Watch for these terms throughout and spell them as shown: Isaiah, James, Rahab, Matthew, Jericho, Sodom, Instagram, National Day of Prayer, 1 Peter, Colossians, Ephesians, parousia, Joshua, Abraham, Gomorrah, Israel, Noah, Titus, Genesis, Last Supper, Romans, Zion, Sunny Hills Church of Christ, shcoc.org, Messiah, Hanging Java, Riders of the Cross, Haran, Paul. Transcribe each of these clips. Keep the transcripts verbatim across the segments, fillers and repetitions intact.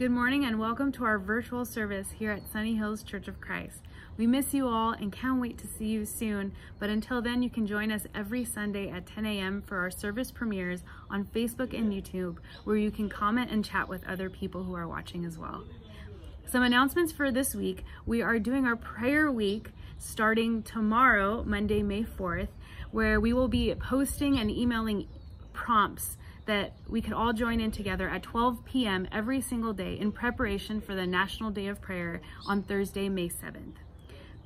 Good morning and welcome to our virtual service here at Sunny Hills Church of Christ. We miss you all and can't wait to see you soon, but until then you can join us every Sunday at ten a m for our service premieres on Facebook and YouTube, where you can comment and chat with other people who are watching as well. Some announcements for this week. We are doing our prayer week starting tomorrow, Monday, May fourth, where we will be posting and emailing prompts that we could all join in together at twelve p m every single day in preparation for the National Day of Prayer on Thursday, May seventh.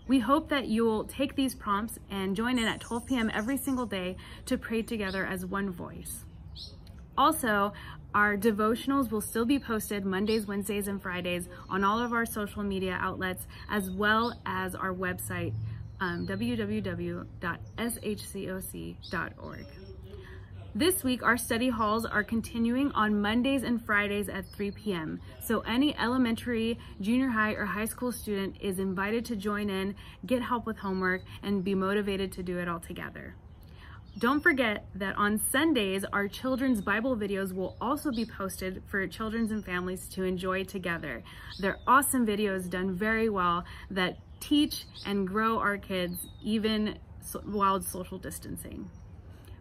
We hope that you'll take these prompts and join in at twelve p m every single day to pray together as one voice. Also, our devotionals will still be posted Mondays, Wednesdays, and Fridays on all of our social media outlets, as well as our website, um, w w w dot s h coc dot org. This week, our study halls are continuing on Mondays and Fridays at three p m So any elementary, junior high, or high school student is invited to join in, get help with homework, and be motivated to do it all together. Don't forget that on Sundays, our children's Bible videos will also be posted for children and families to enjoy together. They're awesome videos done very well that teach and grow our kids, even while social distancing.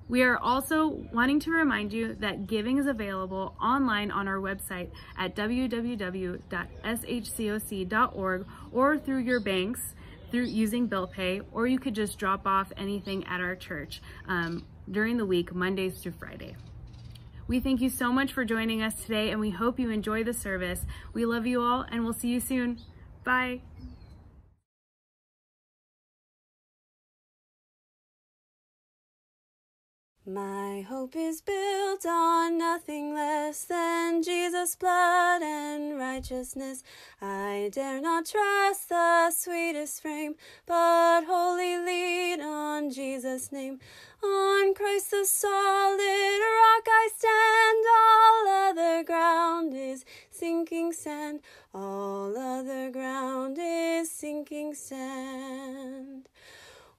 We are also wanting to remind you that giving is available online on our website at w w w dot s h coc dot org or through your banks through using bill pay, or you could just drop off anything at our church um, during the week, Mondays through Friday. We thank you so much for joining us today, and we hope you enjoy the service. We love you all, and we'll see you soon. Bye. My hope is built on nothing less than Jesus' blood and righteousness. I dare not trust the sweetest frame, but wholly lean on Jesus' name. On Christ the solid rock I stand, all other ground is sinking sand. All other ground is sinking sand.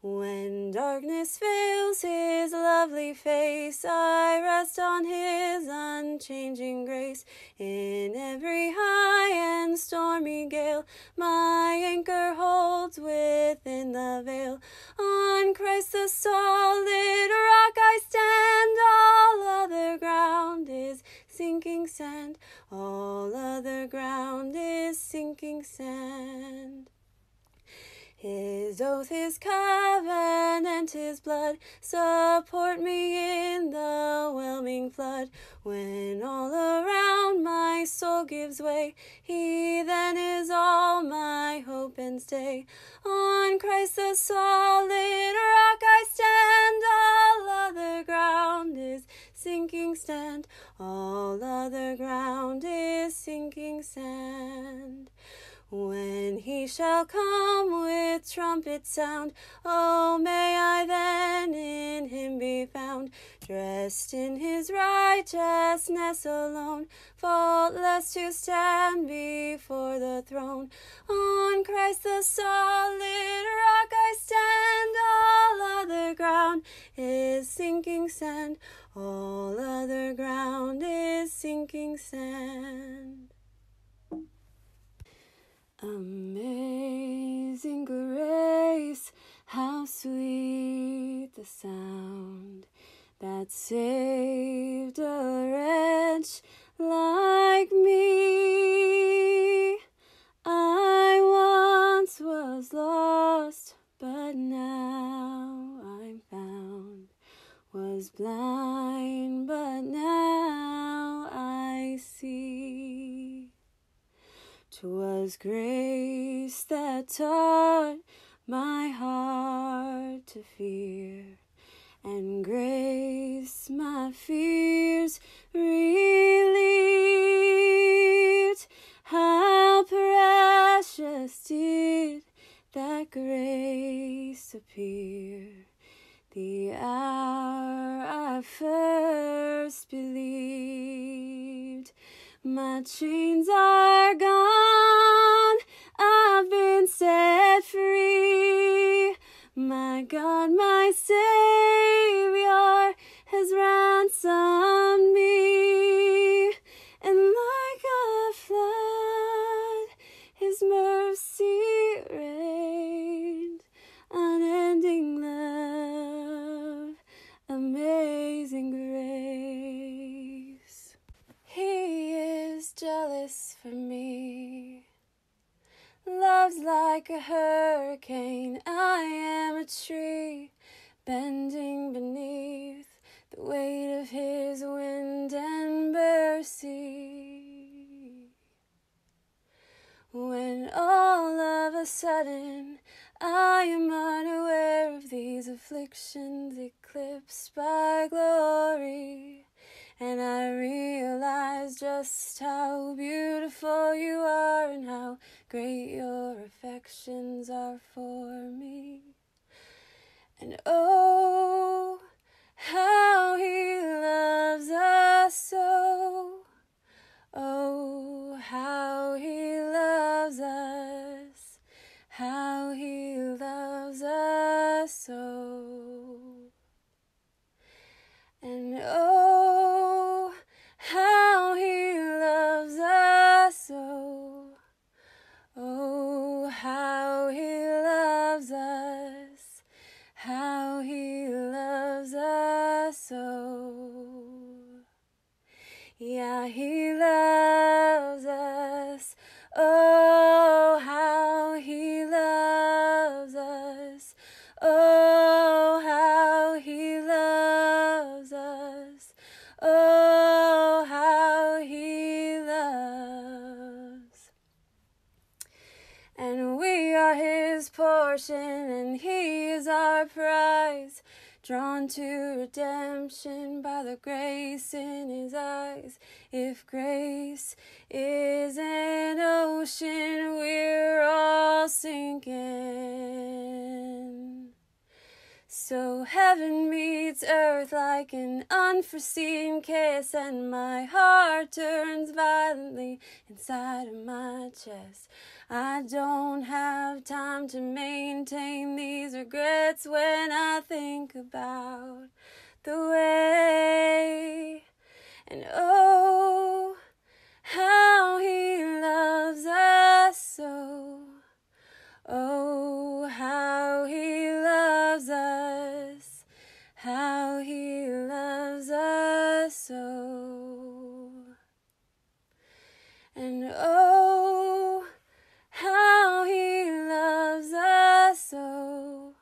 When darkness veils his lovely face, I rest on his unchanging grace. In every high and stormy gale, my anchor holds within the veil. On Christ the solid rock I stand, all other ground is sinking sand. All other ground is sinking sand. His oath, his covenant, his blood support me in the whelming flood. When all around my soul gives way, he then is all my hope and stay. On Christ the solid rock I stand, all other ground is sinking sand. All other ground is sinking sand. When he shall come with trumpet sound, oh, may I then in him be found, dressed in his righteousness alone, faultless to stand before the throne. On Christ the solid rock I stand, all other ground is sinking sand. All other ground is sinking sand. Amazing grace, how sweet the sound that saved a wretch like me. I once was lost, but now I'm found, was blind, but now I see. 'Twas grace that taught my heart to fear, and grace my fears relieved. How precious did that grace appear, the hour I first believed. My chains are gone, I've been set free. My God, my Savior has ransomed me, and like a flood like a hurricane. I am a tree bending beneath the weight of his wind and mercy. When all of a sudden I am unaware of these afflictions eclipsed by glory, and I realize just how beautiful you are and how great your affections are for me. And oh, how he loves us so. Oh, how he loves us. How he loves us so. And oh, how he loves us so. Oh, how he loves us. How he loves us so. Yeah, he loves us. Oh, how he loves us. Oh, how he loves us. Oh, how he loves. And we are his portion, and he is our prize, drawn to redemption by the grace in his eyes. If grace is an ocean, we're all sinking. So heaven meets earth like an unforeseen kiss, and my heart turns violently inside of my chest. I don't have time to maintain these regrets when I think about the way. And oh, how he loves us so. Oh, how he loves us, how he loves us so. And oh, how he loves us so.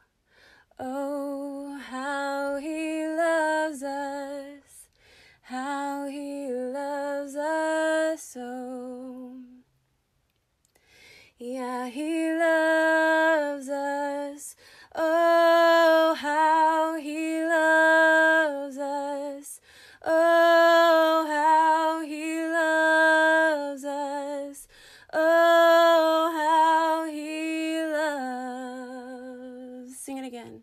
Oh, how he loves us, how he loves us so. Yeah, he loves us. Oh, how he loves us. Oh, how he loves us. Oh, how he loves. Sing it again.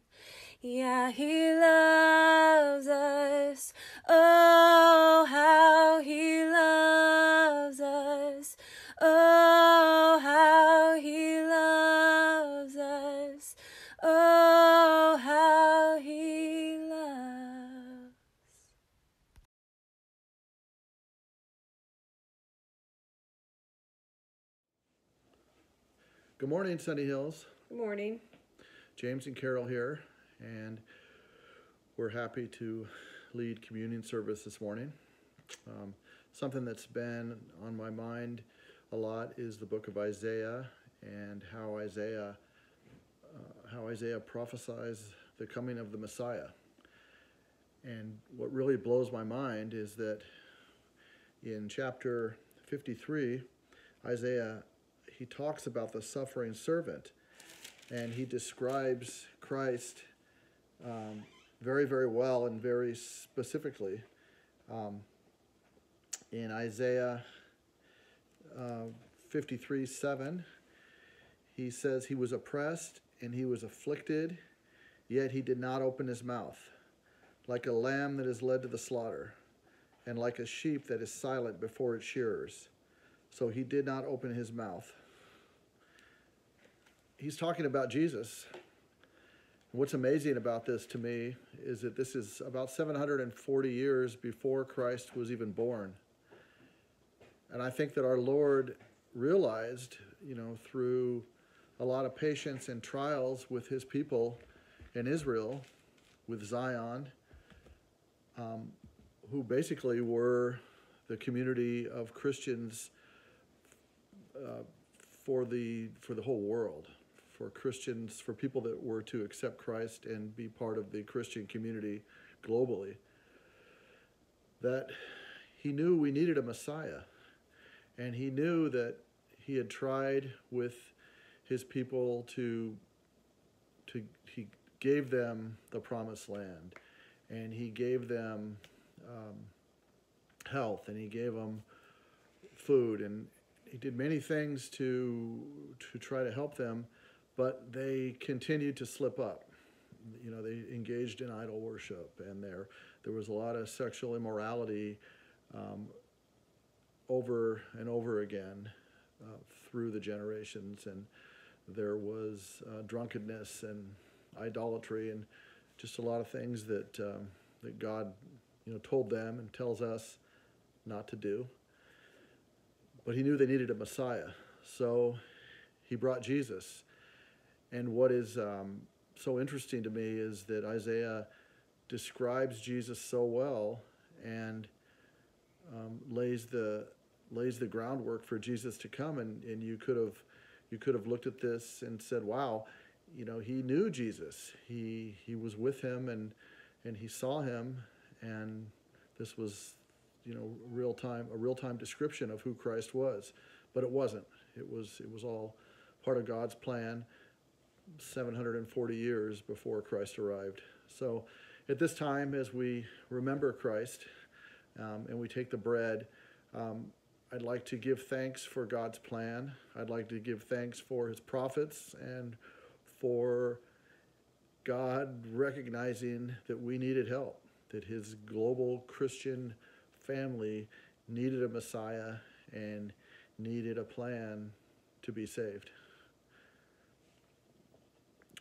Yeah, he loves us. Oh, how he loves us. Oh, how he loves us. Oh, how he loves. Good morning, Sunny Hills. Good morning. James and Carol here, and we're happy to lead communion service this morning. Um, something that's been on my mind a lot is the book of Isaiah and how Isaiah uh, how Isaiah prophesies the coming of the Messiah. And what really blows my mind is that in chapter fifty-three, Isaiah, he talks about the suffering servant, and he describes Christ um, very, very well and very specifically. Um, in Isaiah Uh, fifty-three seven, he says, "He was oppressed and he was afflicted, yet he did not open his mouth. Like a lamb that is led to the slaughter, and like a sheep that is silent before its shearers, so he did not open his mouth." He's talking about Jesus. What's amazing about this to me is that this is about seven hundred forty years before Christ was even born. And I think that our Lord realized, you know, through a lot of patience and trials with his people in Israel, with Zion, um, who basically were the community of Christians uh, for the for the whole world, for Christians, for people that were to accept Christ and be part of the Christian community globally, that he knew we needed a Messiah. And he knew that he had tried with his people to, to he gave them the promised land, and he gave them um, health, and he gave them food, and he did many things to, to try to help them, but they continued to slip up. You know, they engaged in idol worship, and there, there was a lot of sexual immorality um, over and over again uh, through the generations, and there was uh, drunkenness and idolatry and just a lot of things that, um, that God, you know, told them and tells us not to do. But he knew they needed a Messiah, so he brought Jesus. And what is um, so interesting to me is that Isaiah describes Jesus so well and um, lays the lays the groundwork for Jesus to come. And, and you could have you could have looked at this and said, "Wow, you know, he knew Jesus. He he was with him, and and he saw him, and this was." You know, real time, a real time description of who Christ was, but it wasn't. It was, it was all part of God's plan seven hundred forty years before Christ arrived. So at this time, as we remember Christ um, and we take the bread, um, I'd like to give thanks for God's plan. I'd like to give thanks for his prophets and for God recognizing that we needed help, that his global Christian family needed a Messiah and needed a plan to be saved.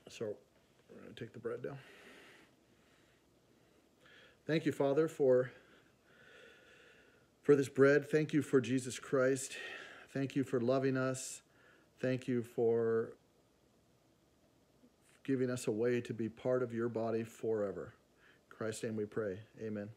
So we're going to take the bread now. Thank you, Father, for, for this bread. Thank you for Jesus Christ. Thank you for loving us. Thank you for giving us a way to be part of your body forever. In Christ's name we pray. Amen.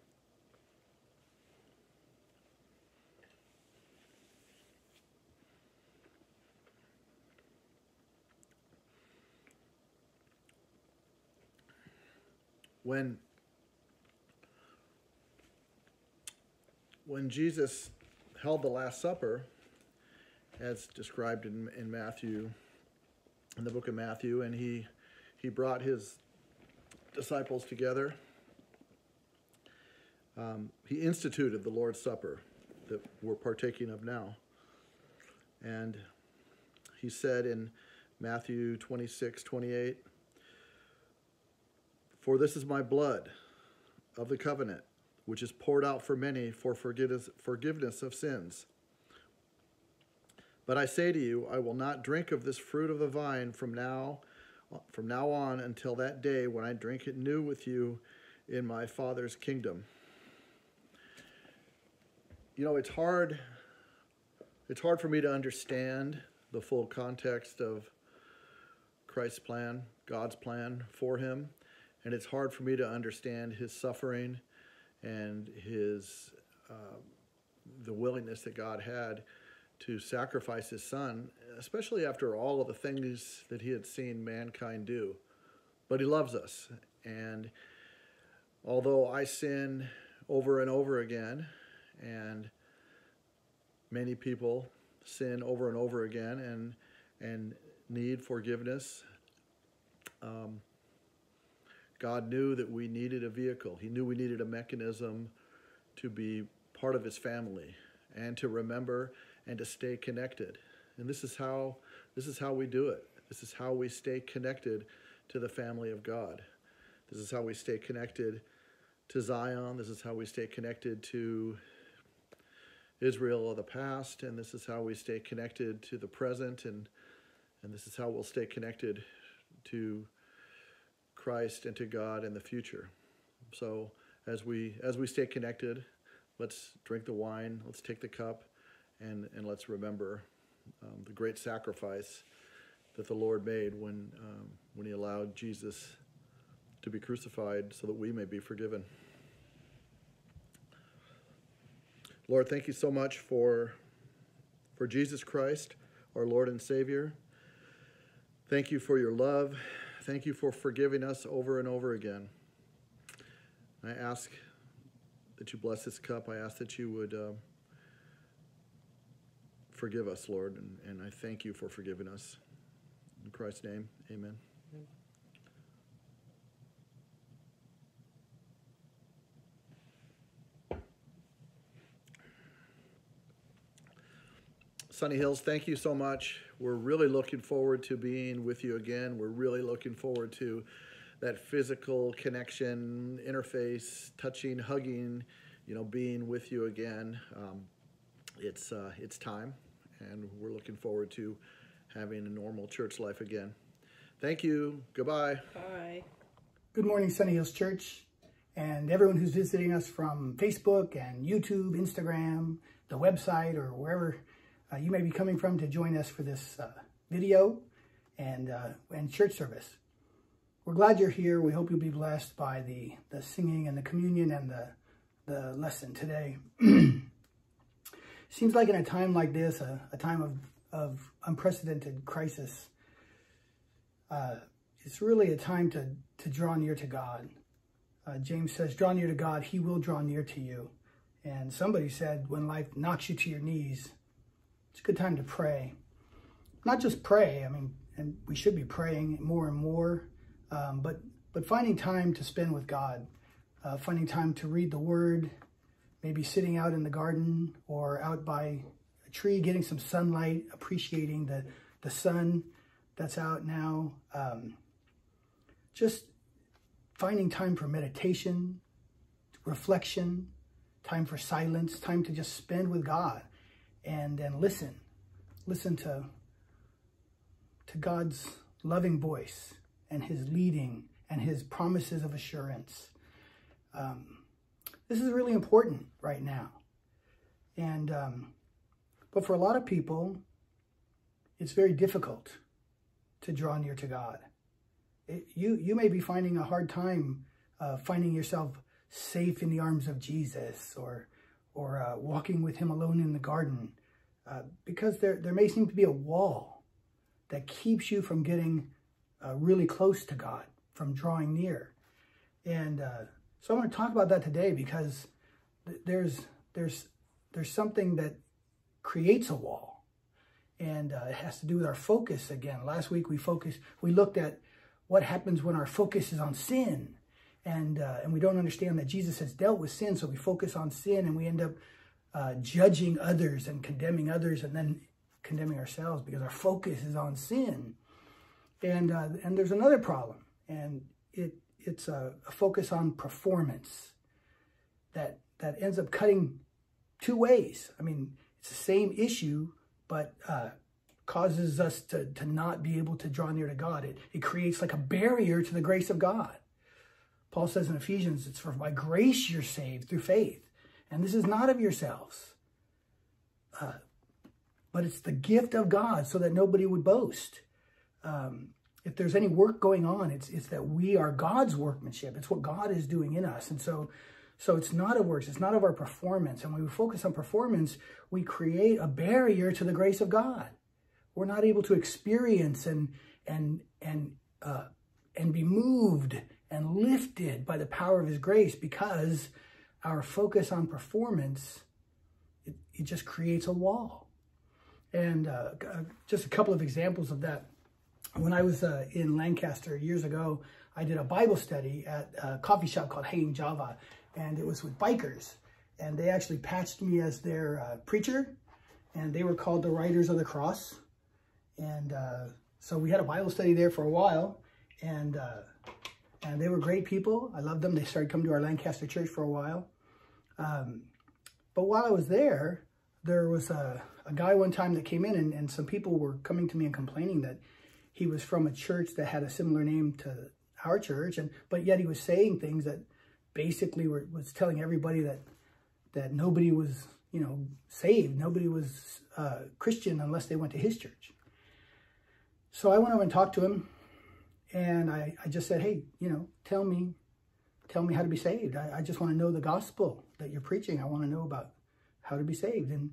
When, when Jesus held the Last Supper, as described in, in Matthew, in the book of Matthew, and he, he brought his disciples together, um, he instituted the Lord's Supper that we're partaking of now. And he said in Matthew twenty-six, twenty-eight, "For this is my blood of the covenant, which is poured out for many for forgiveness of sins. But I say to you, I will not drink of this fruit of the vine from now, from now on until that day when I drink it new with you in my Father's kingdom." You know, it's hard, it's hard for me to understand the full context of Christ's plan, God's plan for him. And it's hard for me to understand his suffering and his uh, the willingness that God had to sacrifice his son, especially after all of the things that he had seen mankind do. But he loves us. And although I sin over and over again, and many people sin over and over again and, and need forgiveness, um, God knew that we needed a vehicle. He knew we needed a mechanism to be part of his family and to remember and to stay connected. And this is how, this is how we do it. This is how we stay connected to the family of God. This is how we stay connected to Zion. This is how we stay connected to Israel of the past. And this is how we stay connected to the present. And, and this is how we'll stay connected to Christ and to God in the future. So as we as we stay connected, let's drink the wine, let's take the cup, and and let's remember um, the great sacrifice that the Lord made when um, when he allowed Jesus to be crucified so that we may be forgiven. Lord, thank you so much for for Jesus Christ, our Lord and Savior. Thank you for your love. Thank you for forgiving us over and over again. I ask that you bless this cup. I ask that you would uh, forgive us, Lord, and, and I thank you for forgiving us. In Christ's name, amen. Amen. Sunny Hills, thank you so much. We're really looking forward to being with you again. We're really looking forward to that physical connection, interface, touching, hugging, you know, being with you again. Um, it's, uh, it's time, and we're looking forward to having a normal church life again. Thank you. Goodbye. Bye. Good morning, Sunny Hills Church, and everyone who's visiting us from Facebook and YouTube, Instagram, the website, or wherever Uh, you may be coming from to join us for this uh, video and, uh, and church service. We're glad you're here. We hope you'll be blessed by the, the singing and the communion and the, the lesson today. Seems like in a time like this, a, a time of, of unprecedented crisis, uh, it's really a time to, to draw near to God. Uh, James says, draw near to God, he will draw near to you. And somebody said, when life knocks you to your knees, it's a good time to pray. Not just pray, I mean, and we should be praying more and more, um, but, but finding time to spend with God, uh, finding time to read the Word, maybe sitting out in the garden or out by a tree, getting some sunlight, appreciating the, the sun that's out now. Um, just finding time for meditation, reflection, time for silence, time to just spend with God. And then listen, listen to, to God's loving voice and his leading and his promises of assurance. Um, this is really important right now. And, um, but for a lot of people, it's very difficult to draw near to God. It, you, you may be finding a hard time uh, finding yourself safe in the arms of Jesus, or or uh, walking with him alone in the garden, uh, because there, there may seem to be a wall that keeps you from getting uh, really close to God, from drawing near. And uh, so I want to talk about that today, because th there's, there's, there's something that creates a wall, and uh, it has to do with our focus again. Last week we focused, we looked at what happens when our focus is on sin. And, uh, and we don't understand that Jesus has dealt with sin, so we focus on sin and we end up uh, judging others and condemning others and then condemning ourselves because our focus is on sin. And, uh, and there's another problem, and it, it's a, a focus on performance that, that ends up cutting two ways. I mean, it's the same issue, but uh, causes us to, to not be able to draw near to God. It, it creates like a barrier to the grace of God. Paul says in Ephesians, it's for by grace you're saved through faith. And this is not of yourselves, uh, but it's the gift of God, so that nobody would boast. Um, if there's any work going on, it's, it's that we are God's workmanship. It's what God is doing in us. And so, so it's not of works. It's not of our performance. And when we focus on performance, we create a barrier to the grace of God. We're not able to experience and, and, and, uh, and be moved and lifted by the power of his grace, because our focus on performance, it, it just creates a wall. And uh, just a couple of examples of that. When I was uh, in Lancaster years ago, I did a Bible study at a coffee shop called Hanging Java, and it was with bikers. And they actually patched me as their uh, preacher, and they were called the Riders of the Cross. And uh, so we had a Bible study there for a while, and uh, And they were great people. I loved them. They started coming to our Lancaster church for a while. Um, but while I was there, there was a, a guy one time that came in, and, and some people were coming to me and complaining that he was from a church that had a similar name to our church, and but yet he was saying things that basically were, was telling everybody that that nobody was, you know, saved. Nobody was uh, Christian unless they went to his church. So I went over and talked to him. And I, I just said, hey, you know, tell me, tell me how to be saved. I, I just want to know the gospel that you're preaching. I want to know about how to be saved. And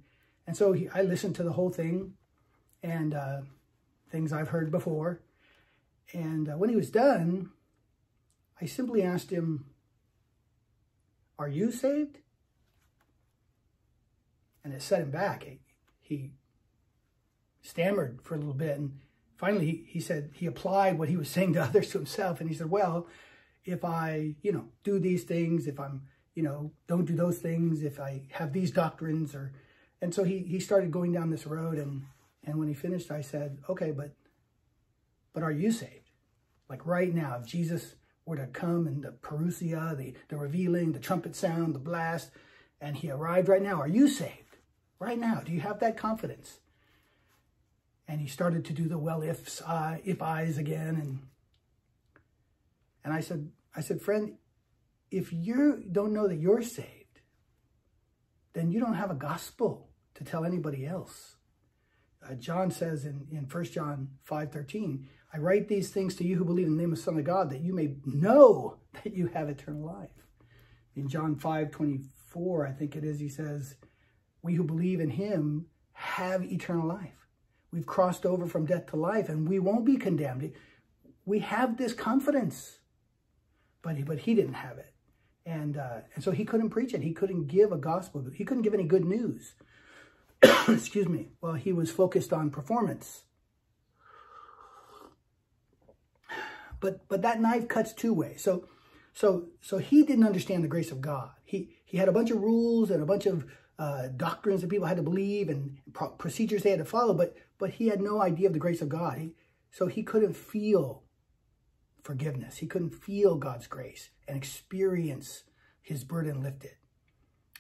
and so he, I listened to the whole thing, and uh, things I've heard before. And uh, when he was done, I simply asked him, "Are you saved?" And it set him back. He, he stammered for a little bit, and finally he, he said he applied what he was saying to others to himself, and he said, "Well, if I, you know, do these things, if I'm, you know, don't do those things, if I have these doctrines," or, and so he he started going down this road, and and when he finished, I said, "Okay, but but are you saved? Like right now, if Jesus were to come and the parousia, the, the revealing, the trumpet sound, the blast, and he arrived right now, are you saved? Right now, do you have that confidence?" And he started to do the well ifs, uh, if I's again, and and I said, I said, "Friend, if you don't know that you're saved, then you don't have a gospel to tell anybody else." Uh, John says in, in First John five thirteen, "I write these things to you who believe in the name of the Son of God, that you may know that you have eternal life." In John five twenty-four, I think it is, he says, "We who believe in him have eternal life." We've crossed over from death to life, and we won't be condemned. We have this confidence, but he, but he didn't have it. And, uh, and so he couldn't preach it. He couldn't give a gospel. He couldn't give any good news. Excuse me. Well, he was focused on performance. But but that knife cuts two ways. So so so he didn't understand the grace of God. He he had a bunch of rules and a bunch of uh, doctrines that people had to believe and pro procedures they had to follow. But but he had no idea of the grace of God. He, so he couldn't feel forgiveness. He couldn't feel God's grace and experience his burden lifted.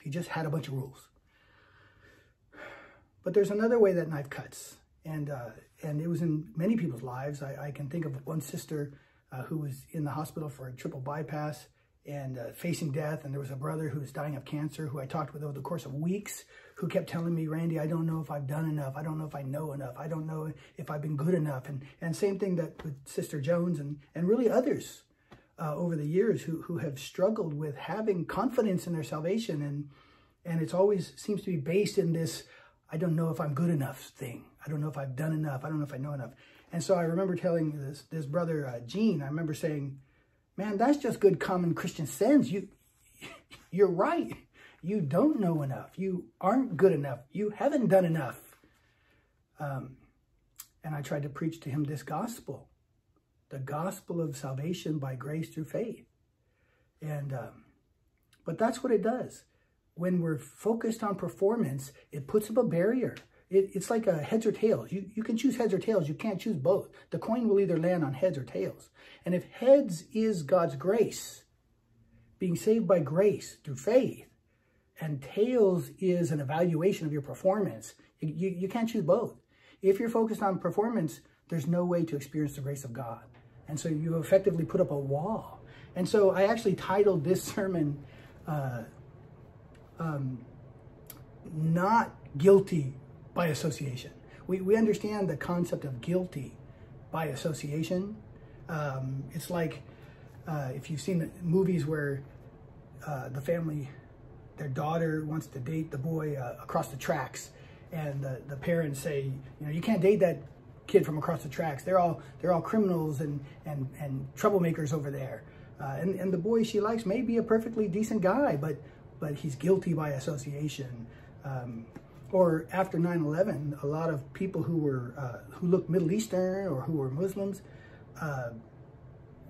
He just had a bunch of rules. But there's another way that knife cuts, and uh, and it was in many people's lives. I, I can think of one sister uh, who was in the hospital for a triple bypass and uh, facing death, and there was a brother who was dying of cancer who I talked with over the course of weeks, who kept telling me, "Randy, I don't know if I've done enough. I don't know if I know enough. I don't know if I've been good enough." And and same thing that with Sister Jones and, and really others uh, over the years who, who have struggled with having confidence in their salvation, and, and it's always seems to be based in this, "I don't know if I'm good enough" thing. "I don't know if I've done enough. I don't know if I know enough." And so I remember telling this this brother, uh, Gene, I remember saying, "Man, that's just good common Christian sense. You, you're right. You don't know enough. You aren't good enough. You haven't done enough." Um, and I tried to preach to him this gospel, the gospel of salvation by grace through faith. And, um, but that's what it does. When we're focused on performance, it puts up a barrier. It, it's like a heads or tails. You, you can choose heads or tails. You can't choose both. The coin will either land on heads or tails. And if heads is God's grace, being saved by grace through faith, and tails is an evaluation of your performance, you, you, you can't choose both. If you're focused on performance, there's no way to experience the grace of God. And so you effectively put up a wall. And so I actually titled this sermon, uh, Um, not guilty by association. We, we understand the concept of guilty by association. Um, it's like uh, if you've seen the movies where uh, the family, their daughter wants to date the boy uh, across the tracks, and the, the parents say, you know, "You can't date that kid from across the tracks. They're all they're all criminals and and and troublemakers over there." Uh, and and the boy she likes may be a perfectly decent guy, but but he's guilty by association. Um, or after nine eleven, a lot of people who were uh, who looked Middle Eastern or who were Muslims uh,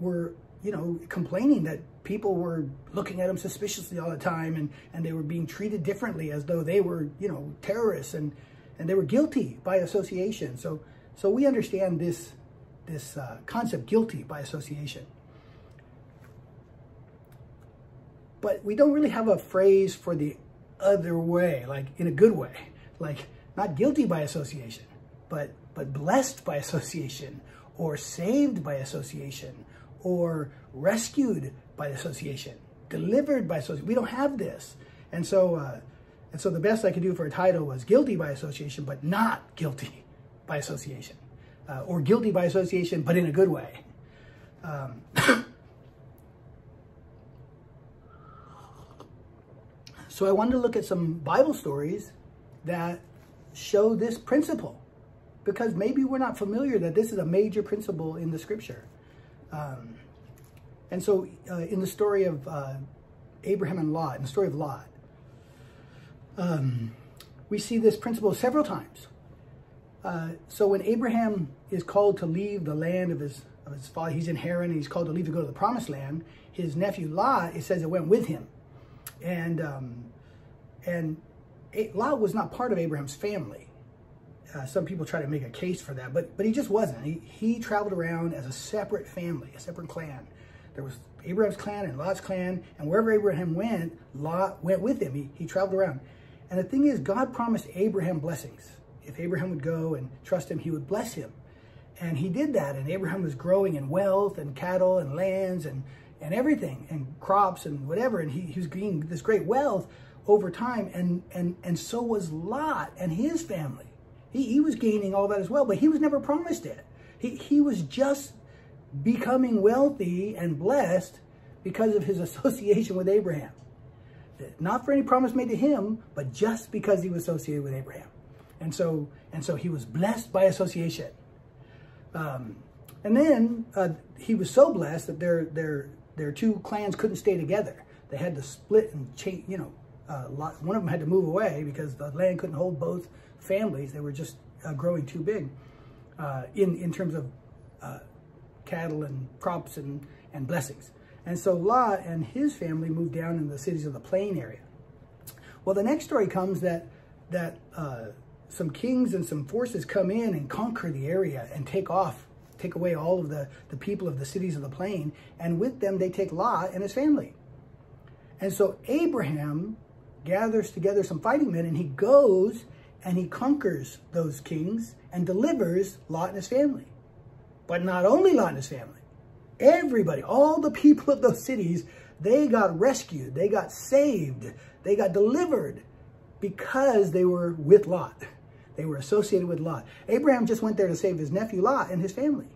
were, you know, complaining that people were looking at them suspiciously all the time, and, and they were being treated differently as though they were, you know, terrorists, and, and they were guilty by association. So so we understand this, this uh, concept, guilty by association. But we don't really have a phrase for the other way, like in a good way, like not guilty by association, but but blessed by association, or saved by association, or rescued by association, delivered by association. We don't have this, and so uh, and so the best I could do for a title was guilty by association, but not guilty by association, uh, or guilty by association, but in a good way. Um, So I wanted to look at some Bible stories that show this principle, because maybe we're not familiar that this is a major principle in the scripture. Um, and so uh, in the story of uh, Abraham and Lot, in the story of Lot, um, we see this principle several times. Uh, so when Abraham is called to leave the land of his, of his father, he's in Haran, and he's called to leave to go to the promised land, his nephew Lot, it says it went with him. And, um, and Lot was not part of Abraham's family. Uh, some people try to make a case for that, but but he just wasn't. He, he traveled around as a separate family, a separate clan. There was Abraham's clan and Lot's clan, and wherever Abraham went, Lot went with him. He, he traveled around. And the thing is, God promised Abraham blessings. If Abraham would go and trust him, he would bless him. And he did that, and Abraham was growing in wealth and cattle and lands and, and everything, and crops and whatever, and he, he was gaining this great wealth over time, and, and, and so was Lot and his family. He, he was gaining all that as well, but he was never promised it. He, he was just becoming wealthy and blessed because of his association with Abraham. Not for any promise made to him, but just because he was associated with Abraham. And so, and so he was blessed by association. Um, and then uh, he was so blessed that their, their, their two clans couldn't stay together. They had to split and change, you know, uh, lot, one of them had to move away because the land couldn't hold both families. They were just uh, growing too big uh, in, in terms of uh, cattle and crops and, and blessings. And so Lot and his family moved down in the cities of the plain area. Well, the next story comes that, that uh, some kings and some forces come in and conquer the area and take off, take away all of the, the people of the cities of the plain. And with them, they take Lot and his family. And so Abraham gathers together some fighting men, and he goes and he conquers those kings and delivers Lot and his family. But not only Lot and his family, everybody, all the people of those cities, they got rescued, they got saved, they got delivered because they were with Lot. They were associated with Lot. Abraham just went there to save his nephew Lot and his family,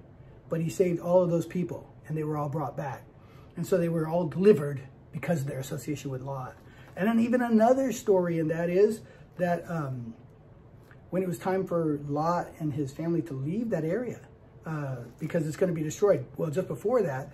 but he saved all of those people and they were all brought back. And so they were all delivered because of their association with Lot. And then even another story, and that is that um, when it was time for Lot and his family to leave that area uh, because it's going to be destroyed. Well, just before that,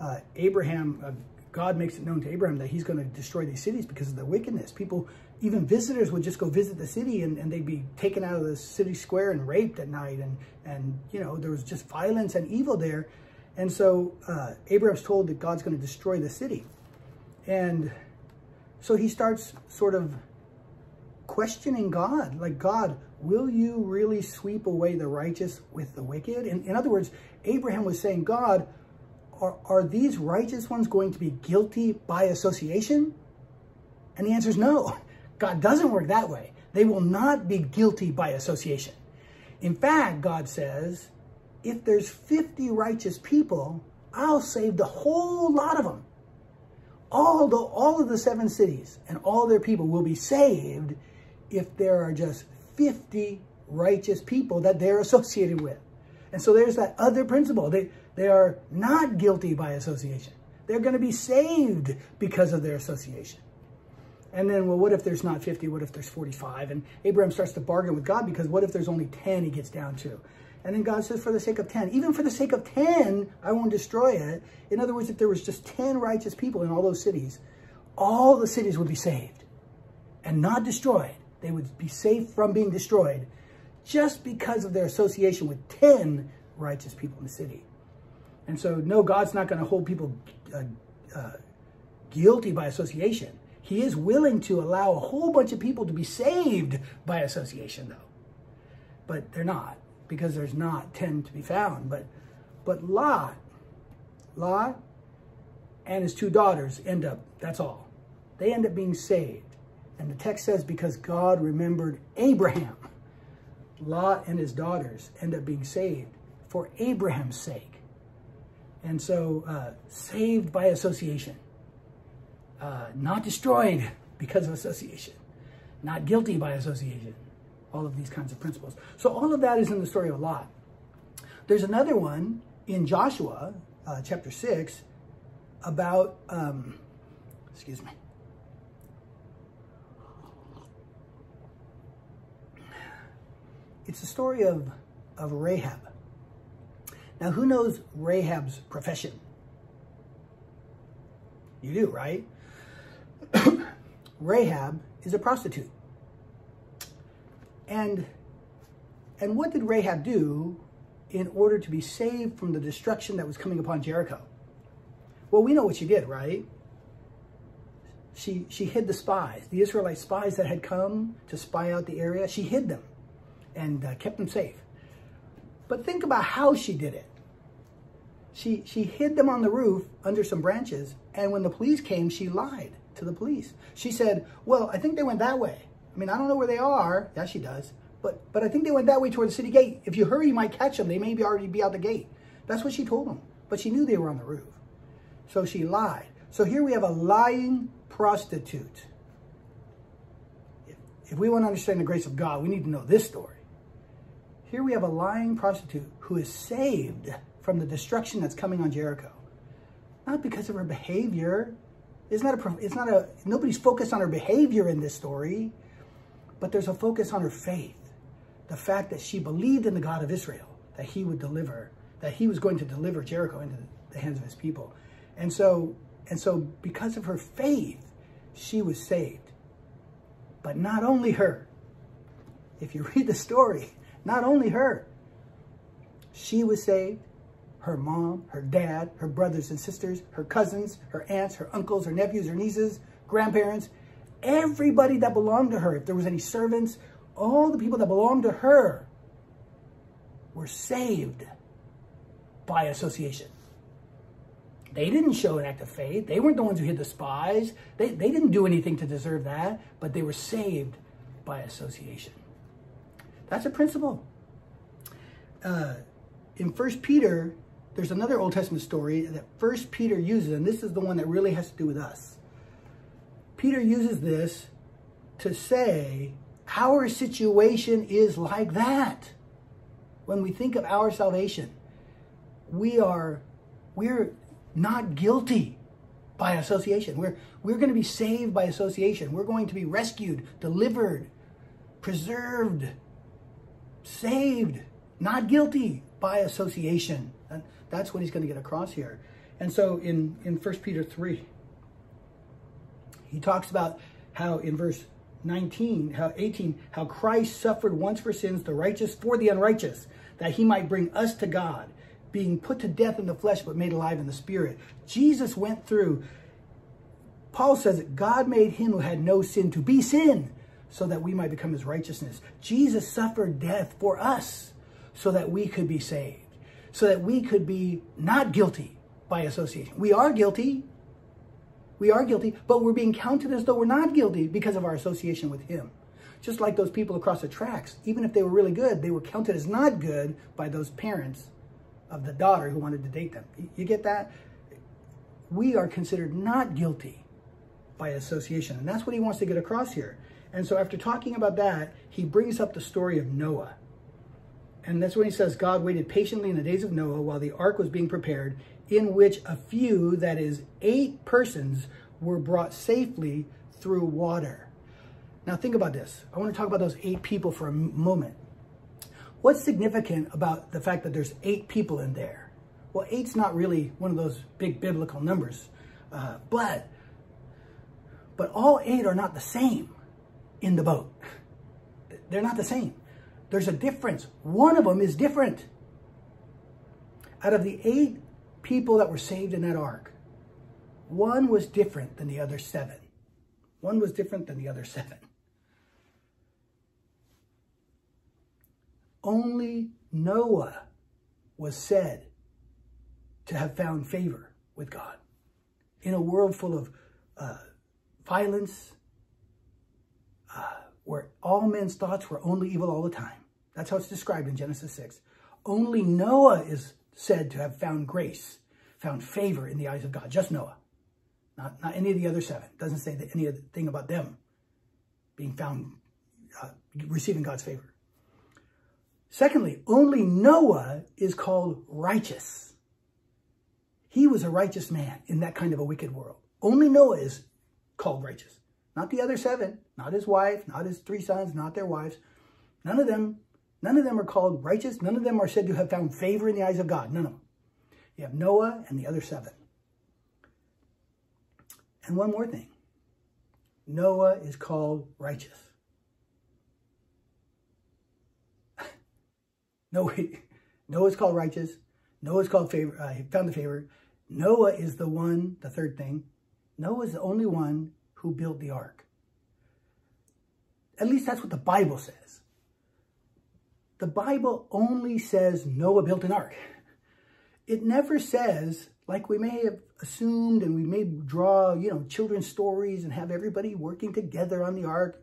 uh, Abraham, uh, God makes it known to Abraham that he's going to destroy these cities because of the wickedness. People, even visitors would just go visit the city and, and they'd be taken out of the city square and raped at night. And, and you know, there was just violence and evil there. And so uh, Abraham's told that God's going to destroy the city. And so he starts sort of questioning God, like, God, will you really sweep away the righteous with the wicked? In, in other words, Abraham was saying, God, are, are these righteous ones going to be guilty by association? And the answer is no. God doesn't work that way. They will not be guilty by association. In fact, God says, if there's fifty righteous people, I'll save the whole lot of them. All, the, all of the seven cities and all their people will be saved if there are just fifty righteous people that they're associated with. And so there's that other principle. They, they are not guilty by association. They're going to be saved because of their association. And then, well, what if there's not fifty? What if there's forty-five? And Abraham starts to bargain with God because what if there's only ten he gets down to? And then God says, for the sake of ten, even for the sake of ten, I won't destroy it. In other words, if there was just ten righteous people in all those cities, all the cities would be saved and not destroyed. They would be safe from being destroyed just because of their association with ten righteous people in the city. And so, no, God's not going to hold people uh, uh, guilty by association. He is willing to allow a whole bunch of people to be saved by association, though. But they're not, because there's not ten to be found. But, but Lot, Lot and his two daughters end up, that's all. They end up being saved. And the text says, because God remembered Abraham, Lot and his daughters end up being saved for Abraham's sake. And so uh, saved by association, uh, not destroyed because of association, not guilty by association, all of these kinds of principles. So all of that is in the story of Lot. There's another one in Joshua uh, chapter six about, um, excuse me, it's the story of, of Rahab. Now, who knows Rahab's profession? You do, right? Rahab is a prostitute. And, and what did Rahab do in order to be saved from the destruction that was coming upon Jericho? Well, we know what she did, right? She, she hid the spies, the Israelite spies that had come to spy out the area. She hid them and uh, kept them safe. But think about how she did it. She, she hid them on the roof under some branches, and when the police came, she lied to the police. She said, well, I think they went that way. I mean, I don't know where they are. Yeah, she does. But, but I think they went that way toward the city gate. If you hurry, you might catch them. They may be already be out the gate. That's what she told them. But she knew they were on the roof. So she lied. So here we have a lying prostitute. If we want to understand the grace of God, we need to know this story. Here we have a lying prostitute who is saved from the destruction that's coming on Jericho. Not because of her behavior. It's not a, it's not a, nobody's focused on her behavior in this story, but there's a focus on her faith. The fact that she believed in the God of Israel, that he would deliver, that he was going to deliver Jericho into the hands of his people. And so, and so because of her faith, she was saved. But not only her, if you read the story, not only her, she was saved, her mom, her dad, her brothers and sisters, her cousins, her aunts, her uncles, her nephews, her nieces, grandparents, everybody that belonged to her. If there was any servants, all the people that belonged to her were saved by association. They didn't show an act of faith. They weren't the ones who hid the spies. They, they didn't do anything to deserve that, but they were saved by association. That's a principle. Uh, in First Peter, there's another Old Testament story that First Peter uses, and this is the one that really has to do with us. Peter uses this to say, our situation is like that. When we think of our salvation, we are, we're not guilty by association. We're, we're going to be saved by association. We're going to be rescued, delivered, preserved, saved, not guilty by association. And that's what he's going to get across here. And so in, in First Peter three, he talks about how in verse nineteen, how eighteen, how Christ suffered once for sins, the righteous for the unrighteous, that he might bring us to God, being put to death in the flesh, but made alive in the spirit. Jesus went through, Paul says that God made him who had no sin to be sin, so that we might become his righteousness. Jesus suffered death for us, so that we could be saved, so that we could be not guilty by association. We are guilty. We are guilty, but we're being counted as though we're not guilty because of our association with him. Just like those people across the tracks, even if they were really good, they were counted as not good by those parents of the daughter who wanted to date them. You get that? We are considered not guilty by association. And that's what he wants to get across here. And so after talking about that, he brings up the story of Noah. And that's when he says, God waited patiently in the days of Noah while the ark was being prepared, in which a few, that is, eight persons, were brought safely through water. Now think about this. I want to talk about those eight people for a moment. What's significant about the fact that there's eight people in there? Well, eight's not really one of those big biblical numbers, uh, but, but all eight are not the same in the boat. They're not the same. There's a difference. One of them is different. Out of the eight people that were saved in that ark, one was different than the other seven. One was different than the other seven. Only Noah was said to have found favor with God. In a world full of uh, violence, uh, where all men's thoughts were only evil all the time. That's how it's described in Genesis six. Only Noah is said to have found grace, found favor in the eyes of God. Just Noah. Not, not any of the other seven. Doesn't say that any other thing about them being found, uh, receiving God's favor. Secondly, only Noah is called righteous. He was a righteous man in that kind of a wicked world. Only Noah is called righteous. Not the other seven. Not his wife. Not his three sons. Not their wives. None of them None of them are called righteous. None of them are said to have found favor in the eyes of God. None of them. You have Noah and the other seven. And one more thing. Noah is called righteous. Noah, Noah is called righteous. Noah is called favor. Uh, found the favor. Noah is the one, the third thing. Noah is the only one who built the ark. At least that's what the Bible says. The Bible only says Noah built an ark. It never says, like we may have assumed, and we may draw, you know, children's stories and have everybody working together on the ark.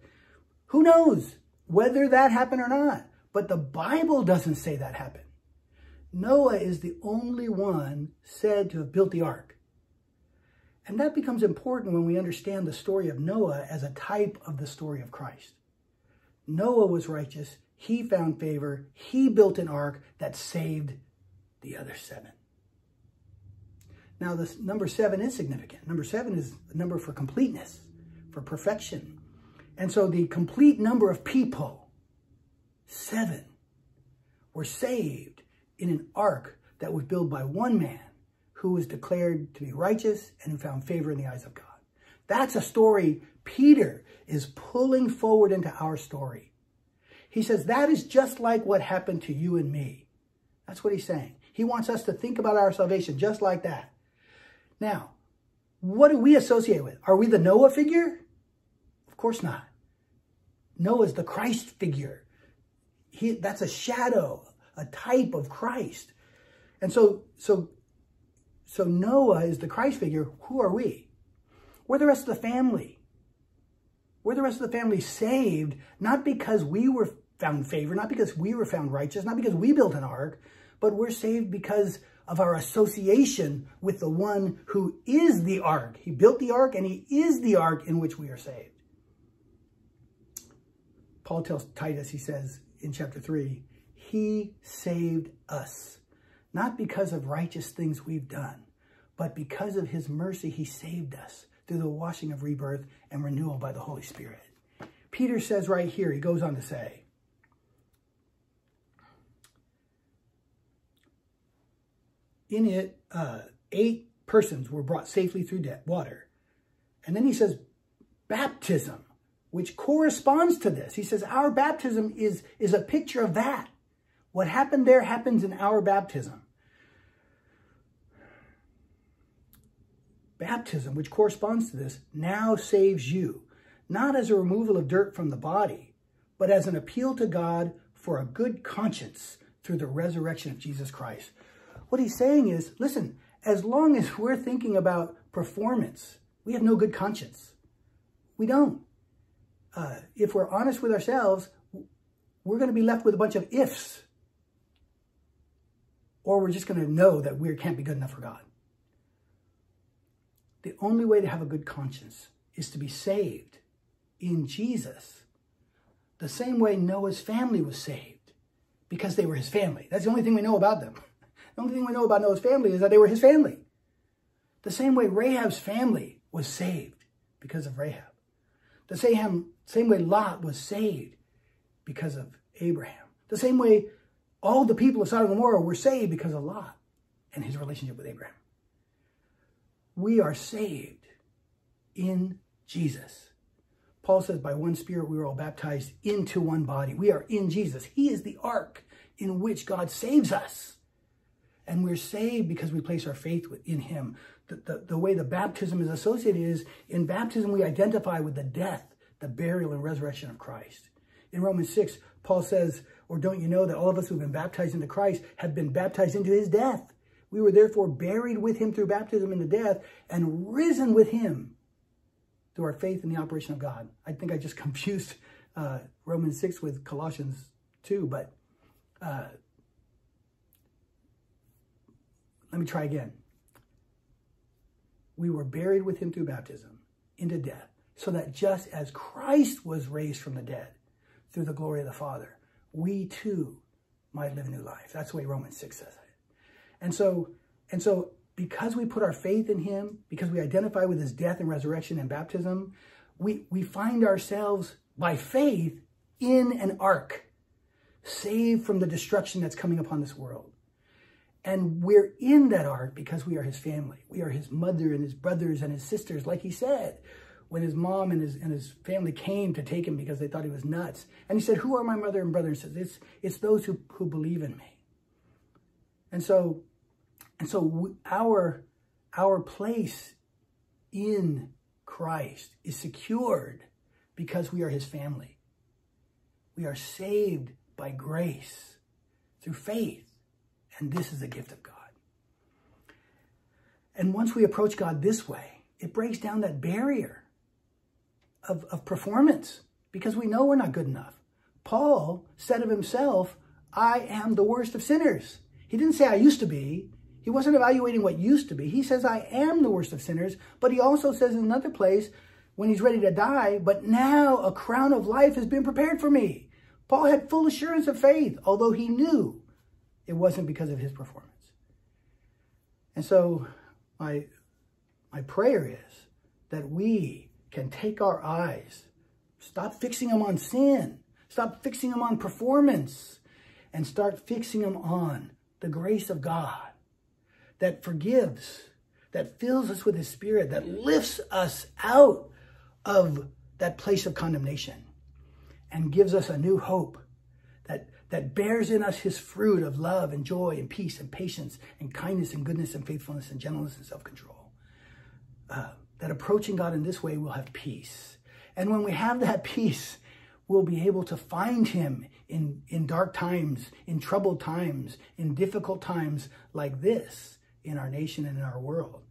Who knows whether that happened or not? But the Bible doesn't say that happened. Noah is the only one said to have built the ark. And that becomes important when we understand the story of Noah as a type of the story of Christ. Noah was righteous. He found favor. He built an ark that saved the other seven. Now, this number seven is significant. Number seven is the number for completeness, for perfection. And so the complete number of people, seven, were saved in an ark that was built by one man who was declared to be righteous and who found favor in the eyes of God. That's a story Peter is pulling forward into our story. He says, that is just like what happened to you and me. That's what he's saying. He wants us to think about our salvation just like that. Now, what do we associate with? Are we the Noah figure? Of course not. Noah's the Christ figure. He, that's a shadow, a type of Christ. And so, so, so Noah is the Christ figure. Who are we? We're the rest of the family. We're the rest of the family saved, not because we were found favor, not because we were found righteous, not because we built an ark, but we're saved because of our association with the one who is the ark. He built the ark, and he is the ark in which we are saved. Paul tells Titus, he says in chapter three, he saved us, not because of righteous things we've done, but because of his mercy, he saved us through the washing of rebirth and renewal by the Holy Spirit. Peter says right here, he goes on to say, in it, uh, eight persons were brought safely through water. And then he says, baptism, which corresponds to this. He says, our baptism is, is a picture of that. What happened there happens in our baptism. Baptism, which corresponds to this, now saves you, not as a removal of dirt from the body, but as an appeal to God for a good conscience through the resurrection of Jesus Christ. What he's saying is, listen, as long as we're thinking about performance, we have no good conscience. We don't. Uh, if we're honest with ourselves, we're going to be left with a bunch of ifs. Or we're just going to know that we can't be good enough for God. The only way to have a good conscience is to be saved in Jesus. The same way Noah's family was saved, because they were his family. That's the only thing we know about them. The only thing we know about Noah's family is that they were his family. The same way Rahab's family was saved because of Rahab. The same, same way Lot was saved because of Abraham. The same way all the people of Sodom and Gomorrah were saved because of Lot and his relationship with Abraham. We are saved in Jesus. Paul says, by one Spirit we were all baptized into one body. We are in Jesus. He is the ark in which God saves us. And we're saved because we place our faith in him. The, the, the way the baptism is associated is, in baptism we identify with the death, the burial, and resurrection of Christ. In Romans six, Paul says, or don't you know that all of us who have been baptized into Christ have been baptized into his death? We were therefore buried with him through baptism into death and risen with him through our faith in the operation of God. I think I just confused uh, Romans six with Colossians two, but... Uh, Let me try again. We were buried with him through baptism into death, so that just as Christ was raised from the dead through the glory of the Father, we too might live a new life. That's the way Romans six says it. And so, and so because we put our faith in him, because we identify with his death and resurrection and baptism, we, we find ourselves by faith in an ark, saved from the destruction that's coming upon this world. And we're in that ark because we are his family. We are his mother and his brothers and his sisters, like he said, when his mom and his, and his family came to take him because they thought he was nuts. And he said, who are my mother and brothers? He says, it's, it's those who, who believe in me. And so, and so our, our place in Christ is secured because we are his family. We are saved by grace through faith. And this is a gift of God. And once we approach God this way, it breaks down that barrier of, of performance because we know we're not good enough. Paul said of himself, I am the worst of sinners. He didn't say I used to be. He wasn't evaluating what used to be. He says, I am the worst of sinners. But he also says in another place when he's ready to die, but now a crown of life has been prepared for me. Paul had full assurance of faith, although he knew it wasn't because of his performance. And so my, my prayer is that we can take our eyes, stop fixing them on sin, stop fixing them on performance, and start fixing them on the grace of God that forgives, that fills us with his spirit, that lifts us out of that place of condemnation and gives us a new hope that that bears in us his fruit of love and joy and peace and patience and kindness and goodness and faithfulness and gentleness and self-control. Uh, that approaching God in this way, we'll have peace. And when we have that peace, we'll be able to find him in, in dark times, in troubled times, in difficult times like this in our nation and in our world.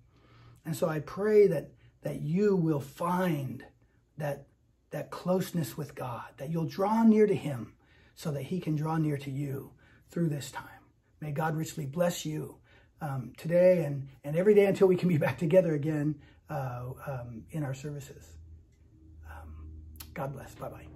And so I pray that, that you will find that, that closeness with God, that you'll draw near to him, so that he can draw near to you through this time. May God richly bless you um, today and, and every day until we can be back together again uh, um, in our services. Um, God bless. Bye-bye.